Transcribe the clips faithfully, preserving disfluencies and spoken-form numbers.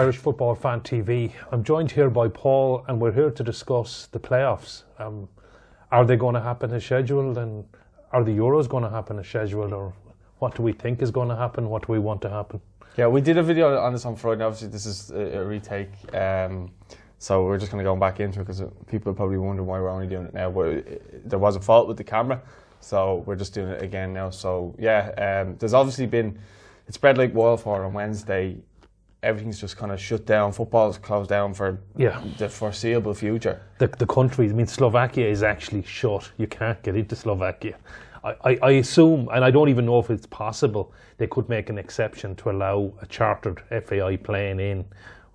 Irish Football Fan T V. I'm joined here by Paul, and we're here to discuss the playoffs. Um, are they going to happen as scheduled, and are the Euros going to happen as scheduled, or what do we think is going to happen? What do we want to happen? Yeah, we did a video on this on Friday. Obviously, this is a, a retake, um, so we're just going to go back into it because people are probably wondering why we're only doing it now. But it, there was a fault with the camera, so we're just doing it again now. So yeah, um, there's obviously been it spread like wildfire on Wednesday. Everything's just kind of shut down. Football's closed down for yeah. the foreseeable future. The the country, I mean, Slovakia is actually shut. You can't get into Slovakia. I, I, I assume, and I don't even know if it's possible, they could make an exception to allow a chartered F A I plane in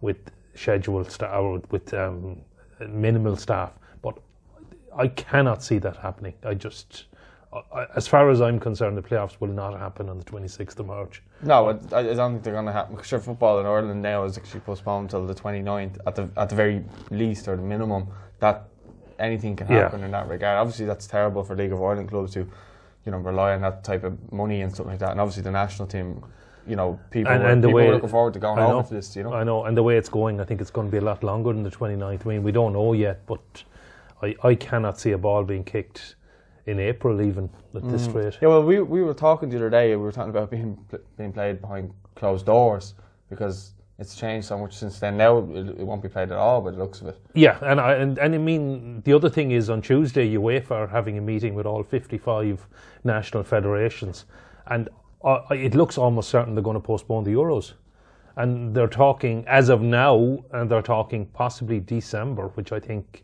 with scheduled staff, or with um, minimal staff. But I cannot see that happening. I just, I, as far as I'm concerned, the playoffs will not happen on the twenty-sixth of March. No, I, I don't think they're going to happen. Sure, football in Ireland now is actually postponed till the twenty-ninth at the at the very least, or the minimum. That anything can happen yeah. in that regard. Obviously, that's terrible for League of Ireland clubs who, you know, rely on that type of money and stuff like that. And obviously the national team, you know, people, and, and were, people way, were looking forward to going over for this, you know. I know, and the way it's going, I think it's going to be a lot longer than the twenty-ninth. I mean, we don't know yet, but I, I cannot see a ball being kicked in April even at this mm. rate. Yeah, well, we, we were talking the other day, we were talking about being, being played behind closed doors because it's changed so much since then. Now it won't be played at all by the looks of it. Yeah, and I, and, and I mean, the other thing is on Tuesday, UEFA are having a meeting with all fifty-five national federations, and uh, it looks almost certain they're going to postpone the Euros. And they're talking, as of now, and they're talking possibly December, which I think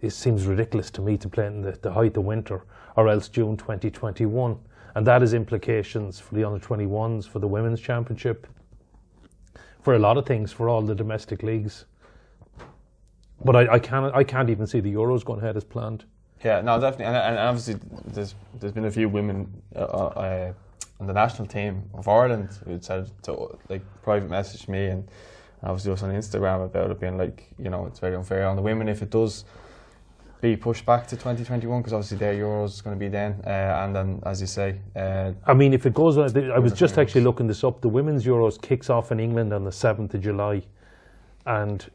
it seems ridiculous to me to play in the, the height of winter, or else June twenty twenty-one. And that has implications for the under twenty-ones, for the Women's Championship, for a lot of things, for all the domestic leagues. But I, I can't, I can't even see the Euros going ahead as planned. Yeah, no, definitely, and, and obviously there's there's been a few women uh, uh, on the national team of Ireland who said to like private message me and obviously us on Instagram about it being like, you know, it's very unfair on the women if it does be pushed back to twenty twenty-one, because obviously their Euros is going to be then, uh, and then as you say, uh, I mean, if it goes on, I was just actually looking this up. The women's Euros kicks off in England on the seventh of July, and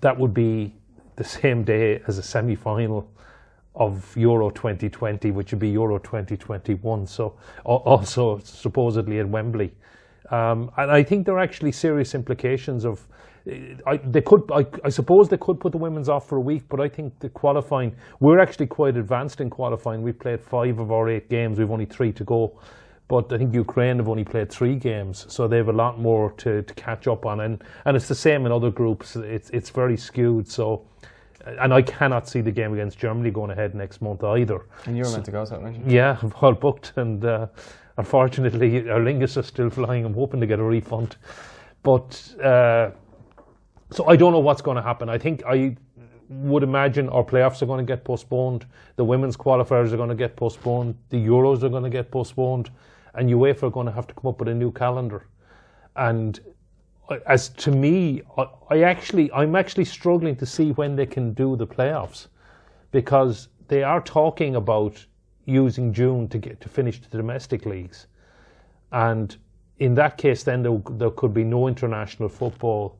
that would be the same day as a semi-final of Euro twenty twenty, which would be Euro twenty twenty-one. So also supposedly at Wembley, um, and I think there are actually serious implications of. I, they could, I, I suppose they could put the women's off for a week, but I think the qualifying, we're actually quite advanced in qualifying. We've played five of our eight games. We've only three to go, but I think Ukraine have only played three games, so they have a lot more to, to catch up on. And, and it's the same in other groups. It's, it's very skewed. So, and I cannot see the game against Germany going ahead next month either. And you were so, meant to go, so weren't you? Yeah, well booked, and uh, unfortunately Aer Lingus are still flying. I'm hoping to get a refund, but. Uh, So I don't know what's going to happen. I think I would imagine our playoffs are going to get postponed. The women's qualifiers are going to get postponed. The Euros are going to get postponed. And UEFA are going to have to come up with a new calendar. And as to me, I, I actually, I'm actually struggling to see when they can do the playoffs, because they are talking about using June to get to finish the domestic leagues. And in that case, then there, there could be no international football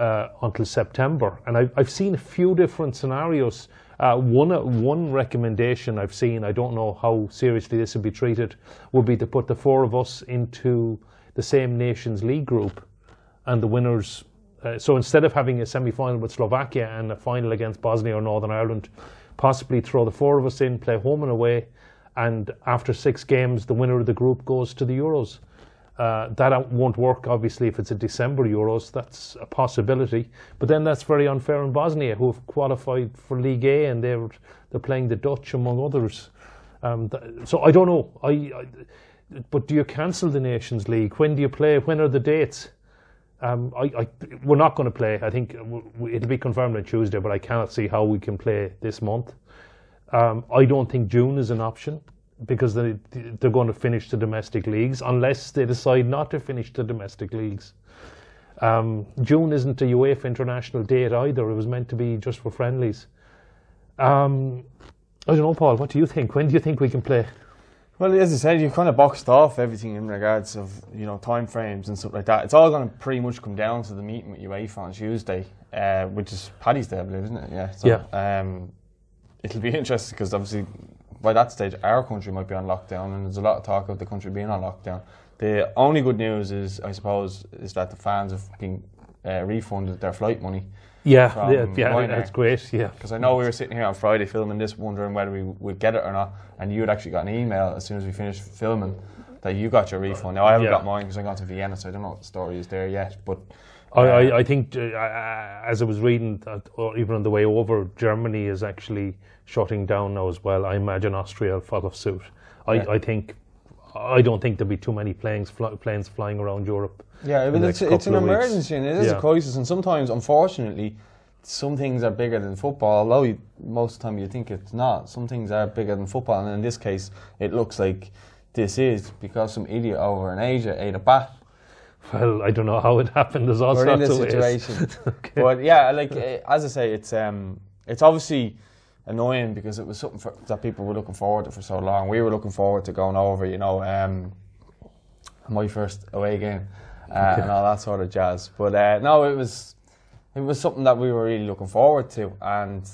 Uh, until September. And I've, I've seen a few different scenarios. Uh, one, one recommendation I've seen, I don't know how seriously this would be treated, would be to put the four of us into the same Nations League group, and the winners, uh, so instead of having a semi-final with Slovakia and a final against Bosnia or Northern Ireland, possibly throw the four of us in, play home and away, and after six games the winner of the group goes to the Euros. Uh, that won't work, obviously, if it's a December Euros. That's a possibility. But then that's very unfair on Bosnia, who have qualified for League A, and they're, they're playing the Dutch, among others. Um, th so I don't know. I, I, but do you cancel the Nations League? When do you play? When are the dates? Um, I, I, we're not going to play. I think it'll be confirmed on Tuesday, but I cannot see how we can play this month. Um, I don't think June is an option, because they, they're going to finish the domestic leagues, unless they decide not to finish the domestic leagues. Um, June isn't a UEFA international date either. It was meant to be just for friendlies. Um, I don't know, Paul, what do you think? When do you think we can play? Well, as I said, you've kind of boxed off everything in regards of, you know, time frames and stuff like that. It's all going to pretty much come down to the meeting with UEFA on Tuesday, uh, which is Paddy's Day, I believe, isn't it? Yeah. So, yeah. Um, it'll be interesting because obviously by that stage our country might be on lockdown, and there's a lot of talk of the country being on lockdown. The only good news is, I suppose, is that the fans have been uh, refunded their flight money. Yeah, yeah, yeah, that's great. Yeah, because I know we were sitting here on Friday filming this, wondering whether we would get it or not, and you had actually got an email as soon as we finished filming that you got your refund. Now I haven't yeah. got mine because I got to Vienna, so I don't know what the story is there yet. But uh, I, I, I think uh, as I was reading, that, or even on the way over, Germany is actually shutting down now as well. I imagine Austria will follow suit. I, yeah. I think. I don't think there'll be too many planes, fly, planes flying around Europe. Yeah, but it's, it's an emergency and it is yeah. a crisis, and sometimes, unfortunately, some things are bigger than football, although you, most of the time you think it's not. Some things are bigger than football, and in this case, it looks like this is because some idiot over in Asia ate a bat. Well, I don't know how it happened. There's all sorts of ways. We're in this situation. Okay. But yeah, like, as I say, it's, um, it's obviously annoying because it was something for, that people were looking forward to for so long. We were looking forward to going over, you know, um, my first away game uh, okay. and all that sort of jazz. But uh, no, it was it was something that we were really looking forward to, and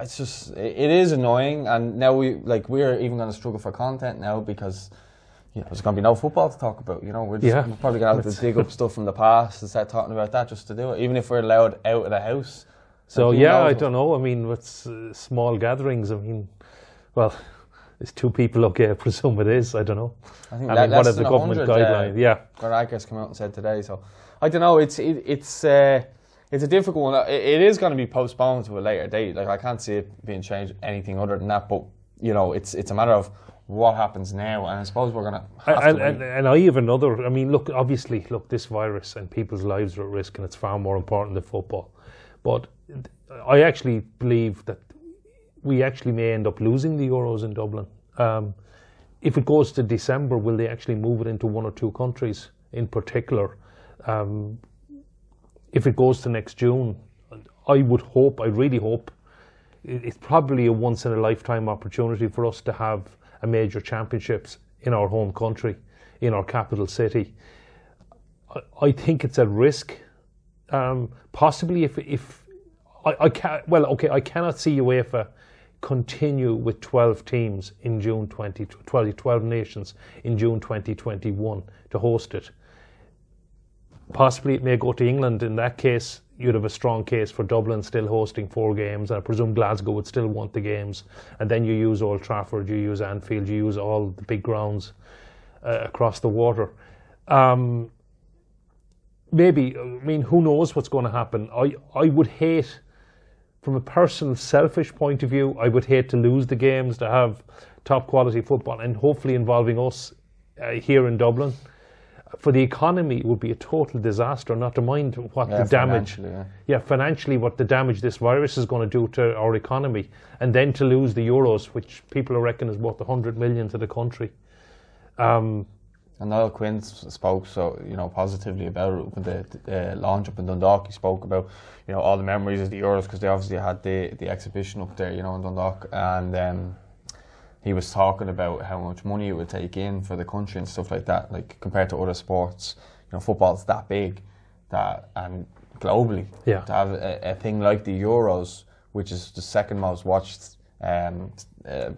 it's just it, it is annoying. And now we like we're even going to struggle for content now because, you know, there's going to be no football to talk about. You know, we're, just, yeah. we're probably going to have to dig up stuff from the past and start talking about that just to do it, even if we're allowed out of the house. So yeah, I don't know. I mean, what's uh, small gatherings? I mean, well, it's two people. Okay, I presume it is. I don't know. I think I that, mean, what are the government guidelines? Uh, yeah, Varadkar came out and said today. So I don't know. It's it, it's uh, it's a difficult one. It, it is going to be postponed to a later date. Like I can't see it being changed anything other than that. But you know, it's it's a matter of what happens now. And I suppose we're going to. And, and, and I have another. I mean, look. Obviously, look. This virus and people's lives are at risk, and it's far more important than football. But I actually believe that we actually may end up losing the Euros in Dublin. Um, if it goes to December, will they actually move it into one or two countries in particular? Um, if it goes to next June, I would hope, I really hope, it's probably a once-in-a-lifetime opportunity for us to have a major championships in our home country, in our capital city. I, I think it's at risk. Um, possibly if, if I, I can't, well, okay, I cannot see UEFA continue with twelve teams in June twenty twelve, twelve nations in June twenty twenty-one to host it. Possibly it may go to England. In that case, you'd have a strong case for Dublin still hosting four games, and I presume Glasgow would still want the games. And then you use Old Trafford, you use Anfield, you use all the big grounds uh, across the water. Um, Maybe, I mean, who knows what's going to happen. I, I would hate, from a personal selfish point of view, I would hate to lose the games, to have top quality football, and hopefully involving us uh, here in Dublin. For the economy, it would be a total disaster, not to mind what yeah, the damage, yeah. yeah, financially, what the damage this virus is going to do to our economy. And then to lose the Euros, which people reckon is worth one hundred million to the country. Um, And Noel Quinn spoke so you know positively about it with the, the uh, launch up in Dundalk. He spoke about you know all the memories of the Euros because they obviously had the the exhibition up there you know in Dundalk, and um, he was talking about how much money it would take in for the country and stuff like that. Like compared to other sports, you know football's that big, that and globally yeah. to have a, a thing like the Euros, which is the second most watched. Um, uh,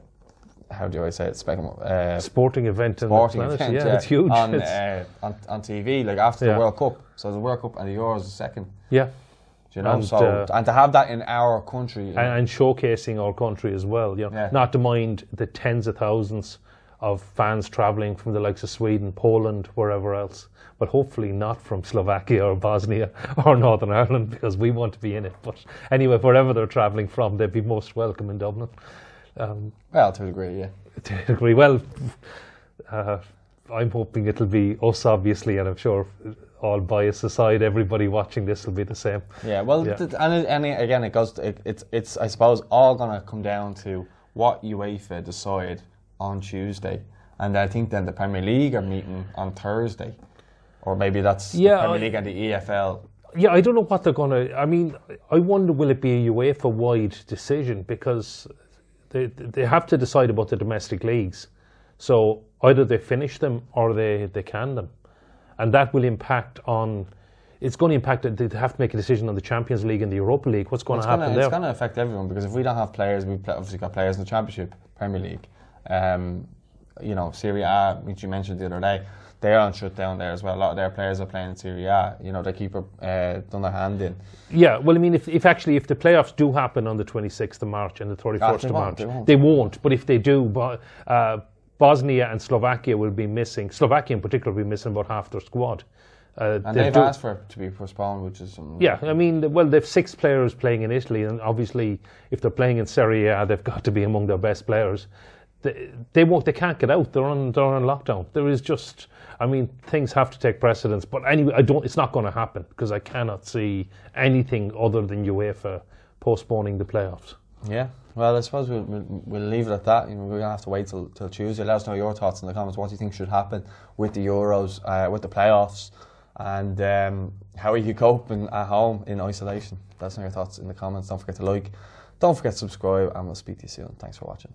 How do I say it? Uh, sporting event in sporting the planet. Event, yeah, yeah, it's huge. On, it's uh, on, on T V, like after yeah. the World Cup. So the World Cup and the Euros is second. Yeah. Do you know? And, so, uh, and to have that in our country. And, and showcasing our country as well. You know? yeah. Not to mind the tens of thousands of fans travelling from the likes of Sweden, Poland, wherever else. But hopefully not from Slovakia or Bosnia or Northern Ireland, because we want to be in it. But anyway, wherever they're travelling from, they'd be most welcome in Dublin. Um, well, to a degree, yeah. To a degree. Well, uh, I'm hoping it'll be us, obviously, and I'm sure all bias aside, everybody watching this will be the same. Yeah. Well, yeah. And, and again, it goes. To, it, it's it's I suppose all going to come down to what UEFA decide on Tuesday, and I think then the Premier League are meeting on Thursday, or maybe that's yeah, the Premier I, League and the E F L. Yeah, I don't know what they're going to. I mean, I wonder will it be a UEFA-wide decision because. They, they have to decide about the domestic leagues. So either they finish them or they, they can them. And that will impact on, it's going to impact, they have to make a decision on the Champions League and the Europa League. What's going it's to happen gonna, there? It's going to affect everyone, because if we don't have players, we've obviously got players in the Championship, Premier League, um, you know, Serie A, which you mentioned the other day, they're on shutdown there as well. A lot of their players are playing in Serie A. You know, they keep uh, done their hand in. Yeah, well, I mean, if, if actually, if the playoffs do happen on the twenty-sixth of March and the thirty-first of March, they won't. They won't, but if they do, uh, Bosnia and Slovakia will be missing, Slovakia in particular will be missing about half their squad. Uh, and they've asked for it to be postponed, which is... Um, yeah, I mean, well, they've six players playing in Italy, and obviously, if they're playing in Serie A, they've got to be among their best players. They, they won't, they can't get out, they're on, they're on lockdown. There is just, I mean, things have to take precedence, but anyway, I don't, it's not going to happen, because I cannot see anything other than UEFA postponing the playoffs. Yeah, well, I suppose we'll, we'll, we'll leave it at that. You know, we're going to have to wait till, till Tuesday. Let us know your thoughts in the comments. What do you think should happen with the Euros, uh, with the playoffs, and um, how are you coping at home in isolation? Let us know your thoughts in the comments. Don't forget to like, don't forget to subscribe, and we'll speak to you soon. Thanks for watching.